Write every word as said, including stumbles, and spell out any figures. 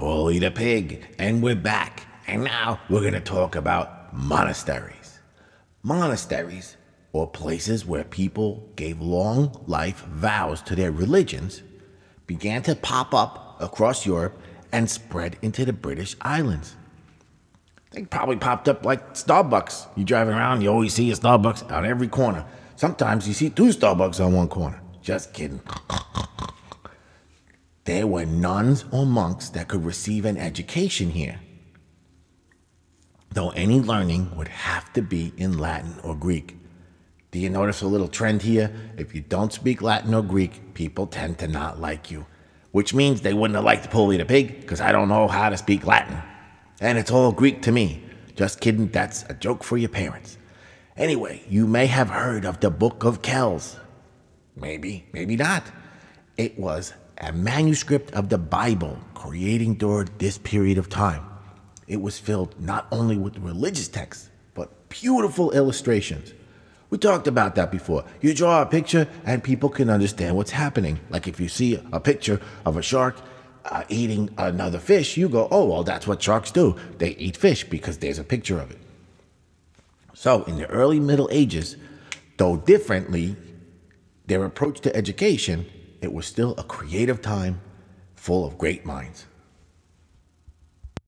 Paul eat a pig, and we're back. And now we're gonna talk about monasteries. Monasteries, or places where people gave long life vows to their religions, began to pop up across Europe and spread into the British islands. They probably popped up like Starbucks. You driving around, you always see a Starbucks on every corner. Sometimes you see two Starbucks on one corner. Just kidding. There were nuns or monks that could receive an education here, though any learning would have to be in Latin or Greek. Do you notice a little trend here? If you don't speak Latin or Greek, people tend to not like you, which means they wouldn't have liked Paul eat a pig because I don't know how to speak Latin. And it's all Greek to me. Just kidding, that's a joke for your parents. Anyway, you may have heard of the Book of Kells. Maybe, maybe not. It was a manuscript of the Bible created during this period of time. It was filled not only with religious texts, but beautiful illustrations. We talked about that before. You draw a picture and people can understand what's happening. Like if you see a picture of a shark uh, eating another fish, you go, oh, well, that's what sharks do. They eat fish because there's a picture of it. So in the early Middle Ages, though differently, their approach to education, it was still a creative time full of great minds.